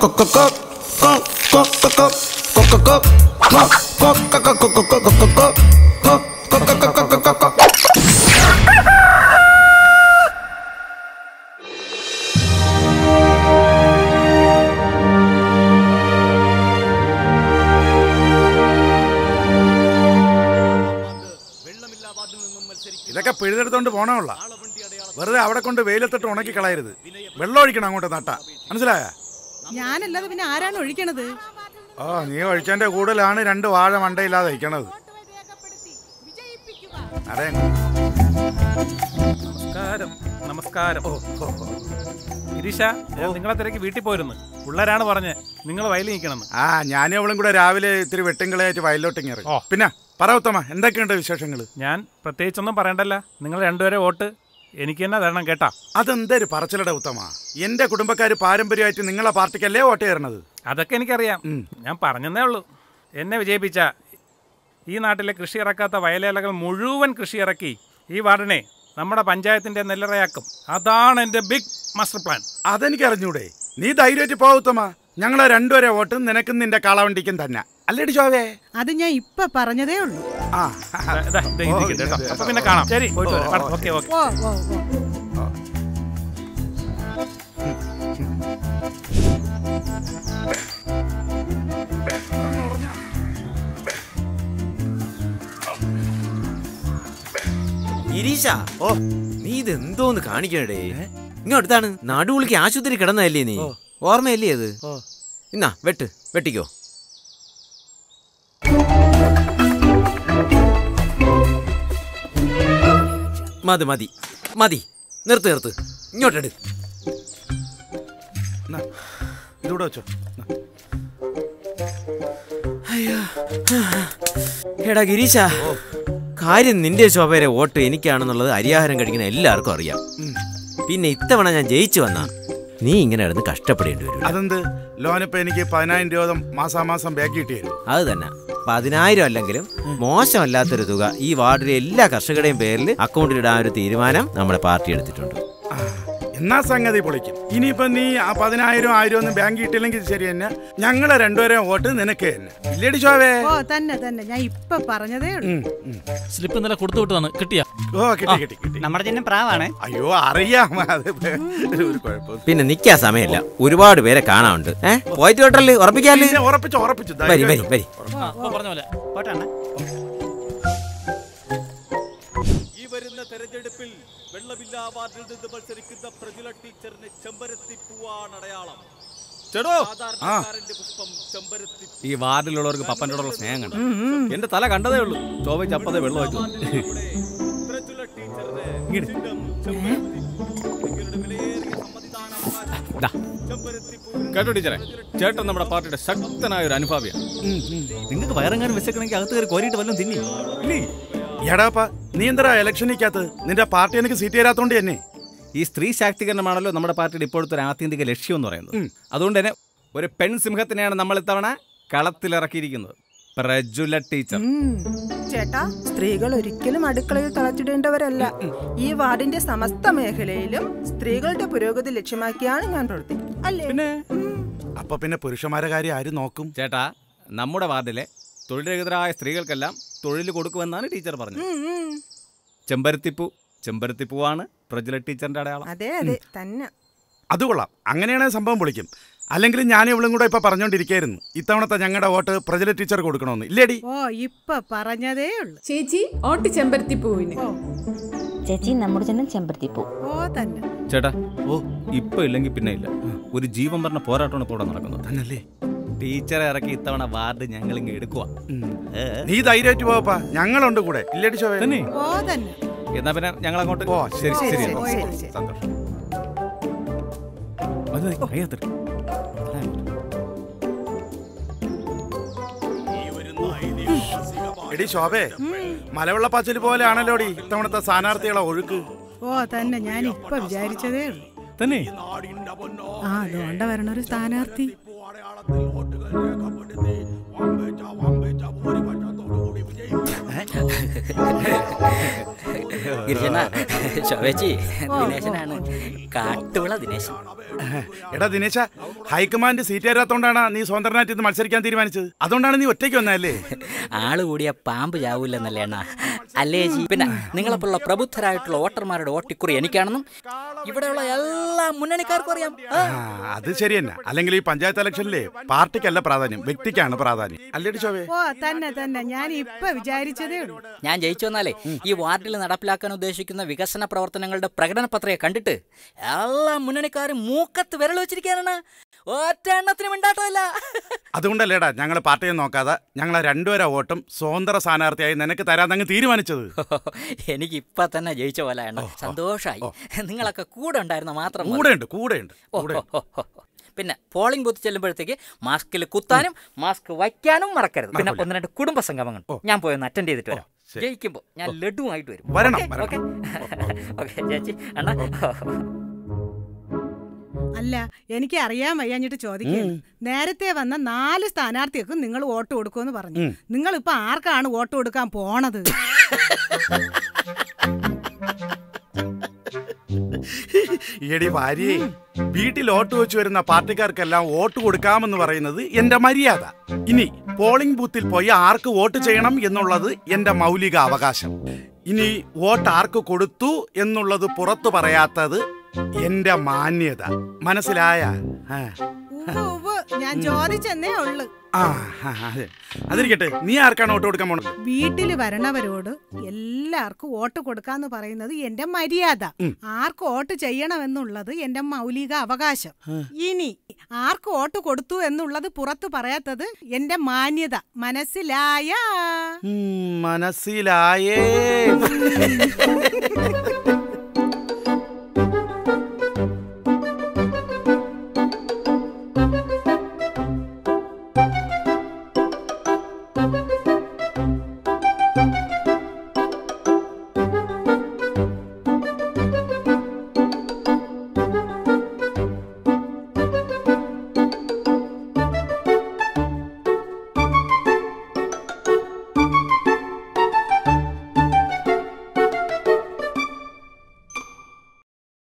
ഇതൊക്കെ പിഴുതെടുത്തോണ്ട് പോണമുള്ള വെറുതെ അവിടെ കൊണ്ട് വെയിലത്തിട്ട് ഉണക്കി കളയരുത്. വെള്ളം ഒഴിക്കണം അങ്ങോട്ട് നട്ട, മനസ്സിലായ? ഞാനല്ലാതെ പിന്നെ ആരാണ് ഒഴിക്കണത്? ഓ, നീ ഒഴിച്ചതിന്റെ കൂടുതലാണ് രണ്ട് വാഴ മണ്ടയില്ലാതെ ഒഴിക്കണത്. നമസ്കാരം, നമസ്കാരം. ഗിരീഷ, നിങ്ങളെ തിരക്ക് വീട്ടിൽ പോയിരുന്നു. പിള്ളേരാണ് പറഞ്ഞ് നിങ്ങൾ വയലിൽ നിൽക്കണം. ആ, ഞാനും അവളും കൂടെ രാവിലെ ഇത്തിരി വെട്ടിങ്കളായിട്ട് വയലോട്ടിങ് ഇറങ്ങി. പിന്നെ പറ ഉത്തമ, എന്തൊക്കെയുണ്ട് വിശേഷങ്ങൾ? ഞാൻ പ്രത്യേകിച്ചൊന്നും പറയണ്ടല്ല, നിങ്ങൾ രണ്ടുപേരെ വോട്ട് എനിക്ക് തന്നെ തരണം കേട്ടാ. അതെന്തൊരു പറച്ചിലട ഉത്തമ, എന്റെ കുടുംബക്കാര് പാരമ്പര്യമായിട്ട് നിങ്ങളെ പാർട്ടിക്കല്ലേ വോട്ട് ചെയ്യണത്. അതൊക്കെ എനിക്കറിയാം, ഞാൻ പറഞ്ഞതേ ഉള്ളൂ. എന്നെ വിജയിപ്പിച്ച ഈ നാട്ടിലെ കൃഷി ഇറക്കാത്ത വയലേലകൾ മുഴുവൻ കൃഷി ഇറക്കി ഈ വാർഡിനെ നമ്മുടെ പഞ്ചായത്തിന്റെ നെല്ലറയാക്കും. അതാണ് എന്റെ ബിഗ് മാസ്റ്റർ പ്ലാൻ. അതെനിക്കറിഞ്ഞൂടെ? നീ ധൈര്യമായിട്ട് പോ ഉത്തമ, ഞങ്ങളെ രണ്ടുപേരെ വോട്ടും നിനക്കും നിന്റെ കാളവണ്ടിക്കും തന്നെ. അല്ലേടി ജോവേ, അത് ഞാൻ ഇപ്പൊ പറഞ്ഞതേ ഉള്ളൂ. പിന്നെ കാണാം. ശരി, ഗിരീഷ, ഓ നീ ഇതെന്തോന്ന് കാണിക്കണേ? ഇങ്ങോട്ടാണ് നടുവിളിക്ക് ആശുപത്രി കിടന്നതല്ലേ നീ? ഓർമ്മയല്ലേ അത്? ഇന്നാ വെട്ട്, വെട്ടിക്കോ. മതി മതി മതി, നിർത്ത് നിർത്ത്, ഇങ്ങോട്ടെടു. ഇതൂടെ വെച്ചോ. എടാ ഗിരീഷ, കാര്യം നിന്റെ ശോഭയുടെ വോട്ട് എനിക്കാണെന്നുള്ളത് അരിയാഹാരം കഴിക്കുന്ന എല്ലാവർക്കും അറിയാം. പിന്നെ ഇത്തവണ ഞാൻ ജയിച്ചു വന്നാ നീ ഇങ്ങനെ ഇടന്ന് കഷ്ടപ്പെടേണ്ടി വരും. അതെന്ത് ലോനിപ്പോ എനിക്ക് 10,000 രൂപ മാസാമാസം ബാക്കി കിട്ടിയായിരുന്നു. അത് തന്നെ, 10,000 അല്ലെങ്കിലും മോശമല്ലാത്തൊരു തുക ഈ വാർഡിലെ എല്ലാ കർഷകരുടെയും പേരിൽ അക്കൗണ്ടിൽ ഇടാൻ ഒരു തീരുമാനം നമ്മുടെ പാർട്ടി എടുത്തിട്ടുണ്ട്. എന്നാ സംഗതി പൊളിക്കും. ഇനിയിപ്പോ നീ ആ 10,000 1000 ഒന്നും ബാങ്ക് കിട്ടില്ലെങ്കിൽ ശരി തന്നെ, ഞങ്ങളെ രണ്ടുപേരെയും വോട്ട് നിനക്ക് തന്നെ. ഇല്ലേടി ശോഭേ? തന്നെ തന്നെ, ഞാൻ ഇപ്പൊ പറഞ്ഞതേ ഉള്ളൂ. സ്ലിപ്പ് ഇന്നലെ കൊടുത്തു വിട്ടതാണ്, കിട്ടിയാ? ഓ കിട്ടി കിട്ടി കിട്ടി. നമ്മുടെ തന്നെ പ്രാവാണ്. അയ്യോ അറിയാം, പിന്നെ നിക്കാൻ സമയമില്ല, ഒരുപാട് പേരെ കാണാനുണ്ട്. പോയിട്ട് കേട്ടല്ലേ, ഉറപ്പിക്കാല്ലേ? ഉറപ്പിച്ചു വരി വരി വരി. ഈ വരുന്ന തെരഞ്ഞെടുപ്പിൽ വെള്ളമില്ലാ വാർഡിൽ നിന്ന് മത്സരിക്കുന്ന പ്രജുല ടീച്ചറിന് ചെമ്പരത്തിപ്പൂവാണ് അടയാളം. ഈ വാർഡിലുള്ളവർക്ക് പപ്പനോടുള്ള സ്നേഹം കണ്ടു. എന്റെ തല കണ്ടതേ ഉള്ളൂ, ചോവ ചപ്പതേ വെള്ളം വെച്ചു. കേട്ടോ ടീച്ചറെ, ചേട്ടൻ നമ്മുടെ പാർട്ടിയുടെ ശക്തനായ ഒരു അനുഭാവിയാണ്. നിങ്ങൾക്ക് വയറെങ്ങാനും വിശക്കണമെങ്കിൽ അകത്ത് കയറി കോരിയിട്ട് വല്ലതും തിന്നി. എടാപ്പാ, നീ എന്താ ഇലക്ഷനിക്കകത്ത്? നിന്റെ പാർട്ടി എനിക്ക് സീറ്റ് തരാത്തോണ്ട് തന്നെ. ഈ സ്ത്രീ ശാക്തീകരണമാണല്ലോ നമ്മുടെ പാർട്ടിയുടെ ഇപ്പോഴത്തെ ഒരു ആത്യന്തിക ലക്ഷ്യം എന്ന് പറയുന്നത്. അതുകൊണ്ട് തന്നെ ഒരു പെൺസിംഹത്തിനെയാണ് നമ്മൾ ഇത്തവണ കളത്തിലിറക്കിയിരിക്കുന്നത്, പ്രജുല ടീച്ചർ. ചേട്ടാ, സ്ത്രീകൾ ഒരിക്കലും അടുക്കളയിൽ തളച്ചിടേണ്ടവരല്ല. ഈ വാർഡിന്റെ സമസ്ത മേഖലയിലും സ്ത്രീകളുടെ പുരോഗതി ലക്ഷ്യമാക്കിയാണ് ഞാൻ പ്രവർത്തിക്കുന്നത്, അല്ലേ? അപ്പൊ പിന്നെ പുരുഷന്മാരെ കാര്യം ആര് നോക്കും? ചേട്ടാ, നമ്മുടെ വാർഡിലെ തൊഴിൽരഹിതരായ സ്ത്രീകൾക്കെല്ലാം തൊഴിൽ കൊടുക്കുമെന്നാണ് ടീച്ചർ പറഞ്ഞത്. ചെമ്പരത്തിപ്പൂ, ചെമ്പരത്തിപ്പൂവാണ് പ്രജുല ടീച്ചറിന്റെ അടയാളം. അതെ അതെ തന്നെ. അത് കൊള്ളാം. അങ്ങനെയാണെങ്കിൽ സംഭവം പൊളിക്കും. അല്ലെങ്കിൽ ഞാൻ ഇവളും കൂടെ ഇപ്പൊ പറഞ്ഞോണ്ടിരിക്കായിരുന്നു ഇത്തവണത്തെ ഞങ്ങളുടെ വോട്ട് പ്രജുല ടീച്ചർ കൊടുക്കണമെന്ന്, ഇല്ലേടി? ഓ ഇപ്പൊ പറഞ്ഞതേ ഉള്ളൂ. ചേച്ചി വോട്ട് ചെമ്പരത്തിപ്പൂവിന്. ചേച്ചി നമ്മുടെ ജനം ചെമ്പരത്തിപ്പൂ. ഓ തന്നെ. ചേട്ടാ, ഓ ഇപ്പൊ ഇല്ലെങ്കിൽ പിന്നെ ഇല്ല. ഒരു ജീവൻ പറഞ്ഞ പോരാട്ടമാണ് കൂടെ നടക്കുന്നത് തന്നല്ലേ. ടീച്ചറെ ഇറക്കി ഇത്തവണ വാർഡ് ഞങ്ങൾ ഇങ്ങനെ എടുക്കുക. നീ ധൈര്യമായിട്ട് പോവാ, ഞങ്ങളുണ്ട് കൂടെ, ഇല്ലേടി? എന്നാ പിന്നെ ഞങ്ങൾ അങ്ങോട്ട് പോവാ. ശരി ശരി, സന്തോഷം. എടി ശോഭേ, മലവെള്ളപ്പാച്ചിൽ പോലെ ആണല്ലോടി ഇത്തവണത്തെ സ്ഥാനാർത്ഥികളെ ഒഴുക്ക്. ഓ തന്നെ, ഞാൻ ഇപ്പൊ വിചാരിച്ചതേ ഉള്ളൂ. തന്നെ ആ അതുകൊണ്ട വരണൊരു സ്ഥാനാർത്ഥി. ഹൈക്കമാൻഡ് സീറ്റ് നീ സ്വതന്ത്രനായിട്ട് മത്സരിക്കാൻ തീരുമാനിച്ചത് അതുകൊണ്ടാണ് നീ ഒറ്റയ്ക്ക് വന്നല്ലേ? ആള് കൂടിയ പാമ്പ് ചാവൂല്ലെന്നല്ലേ അണ്ണാ? അല്ലേ ജി, പിന്നെ നിങ്ങളെപ്പോലുള്ള പ്രബുദ്ധരായിട്ടുള്ള വോട്ടർമാരുടെ ഓട്ടിക്കുറി എനിക്കാണെന്നും ഇവിടെയുള്ള എല്ലാ മുന്നണിക്കാർക്കും അറിയാം. അത് ശരി തന്നെ. അല്ലെങ്കിൽ ഈ പഞ്ചായത്ത് ഇലക്ഷനിലെ പാർട്ടിക്കല്ല പ്രാധാന്യം, വ്യക്തിക്കാണ് പ്രാധാന്യം അല്ലേ ചോവേ? ഓ തന്നെ തന്നെ, ഞാൻ ഇപ്പൊ വിചാരിച്ചതേ ഉള്ളൂ. ഞാൻ ജയിച്ചു വന്നാലേ ഈ വാർഡിൽ നടപ്പിലാക്കാൻ ഉദ്ദേശിക്കുന്ന വികസന പ്രവർത്തനങ്ങളുടെ പ്രകടന പത്രിക കണ്ടിട്ട് എല്ലാ മുന്നണിക്കാരും മൂക്കത്ത് വിരൽ വെച്ചിരിക്കാനാണ്. ഒറ്റ എണ്ണത്തിനും ഉണ്ടാട്ടമില്ല. അതുകൊണ്ടല്ലേടാ ഞങ്ങൾ പാർട്ടിയെ നോക്കാതെ ഞങ്ങളെ രണ്ടുപേരെ വോട്ടും സ്വതന്ത്ര സ്ഥാനാർത്ഥിയായി നിനക്ക് തരാതങ്ങ് തീരുമാനിച്ചത്. എനിക്ക് ഇപ്പൊ തന്നെ ജയിച്ച പോലെ സന്തോഷമായി. നിങ്ങളൊക്കെ കൂടെ ഉണ്ടായിരുന്ന മാത്രം കൂടെയുണ്ട്. പിന്നെ പോളിംഗ് ബൂത്ത് ചെല്ലുമ്പോഴത്തേക്ക് മാസ്കിൽ കുത്താനും മാസ്ക് വയ്ക്കാനും മറക്കരുത്. പിന്നെ ഒന്ന് രണ്ട് കുടുംബ സംഗമങ്ങൾ ഞാൻ പോയൊന്ന് അറ്റൻഡ് ചെയ്തിട്ട് വരാം. ജയിക്കുമ്പോൾ ഞാൻ ലഡുവായിട്ട് വരും. ഓക്കെ ഓക്കെ ചേച്ചി അണ്ണാ. അല്ല, എനിക്ക് അറിയാൻ വയ്യാഞ്ഞിട്ട് ചോദിക്കുന്നു, നേരത്തെ വന്ന 4 സ്ഥാനാർത്ഥികൾക്കും നിങ്ങൾ വോട്ട് കൊടുക്കുമെന്ന് പറഞ്ഞു. നിങ്ങൾ ഇപ്പൊ ആർക്കാണ് വോട്ട് കൊടുക്കാൻ പോണത്? എടി ഭാര്യ, വീട്ടിൽ വോട്ട് വെച്ച് വരുന്ന പാർട്ടിക്കാർക്കെല്ലാം വോട്ട് കൊടുക്കാമെന്ന് പറയുന്നത് എന്റെ മര്യാദ. ഇനി പോളിംഗ് ബൂത്തിൽ പോയി ആർക്ക് വോട്ട് ചെയ്യണം എന്നുള്ളത് എന്റെ മൗലിക അവകാശം. ഇനി വോട്ട് ആർക്ക് കൊടുത്തു എന്നുള്ളത് പുറത്തു പറയാത്തത് എന്റെ മാന്യത. മനസ്സിലായ? ഞാൻ ചോദിച്ചെന്നേ ഉള്ളു. അതിരിക്കട്ടെ, നീ ആർക്കാണ് വോട്ട് കൊടുക്കാൻ പോണത്? വീട്ടിൽ വരണവരോട് എല്ലാവർക്കും വോട്ട് കൊടുക്കാന്ന് പറയുന്നത് എന്റെ മര്യാദ. ആർക്ക് വോട്ട് ചെയ്യണമെന്നുള്ളത് എന്റെ മൗലിക അവകാശം. ഇനി ആർക്ക് വോട്ട് കൊടുത്തു എന്നുള്ളത് പുറത്തു പറയാത്തത് എന്റെ മാന്യത. മനസ്സിലായ? മനസ്സിലായേ.